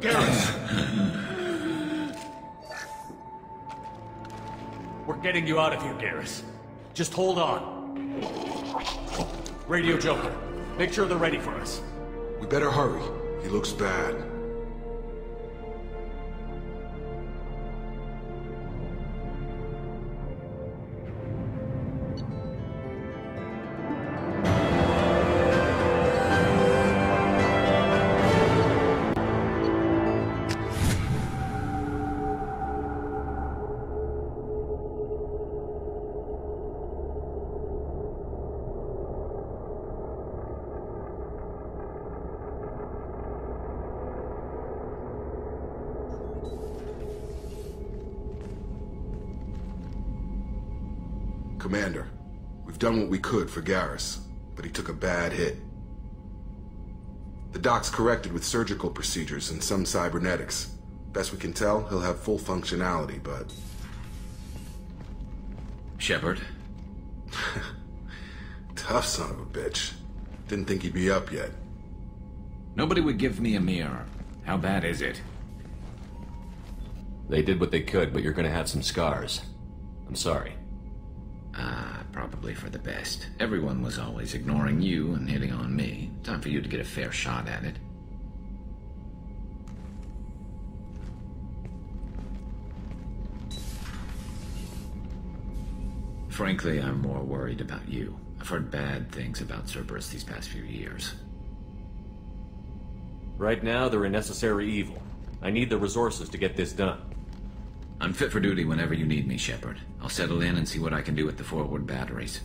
Garrus! We're getting you out of here, Garrus. Just hold on. Radio Joker, make sure they're ready for us. We better hurry. He looks bad. Commander, we've done what we could for Garrus, but he took a bad hit. The doc's corrected with surgical procedures and some cybernetics. Best we can tell, he'll have full functionality, but... Shepard? Tough son of a bitch. Didn't think he'd be up yet. Nobody would give me a mirror. How bad is it? They did what they could, but you're gonna have some scars. I'm sorry. Probably for the best. Everyone was always ignoring you and hitting on me. Time for you to get a fair shot at it. Frankly, I'm more worried about you. I've heard bad things about Cerberus these past few years. Right now, they're a necessary evil. I need the resources to get this done. I'm fit for duty whenever you need me, Shepard. I'll settle in and see what I can do with the forward batteries.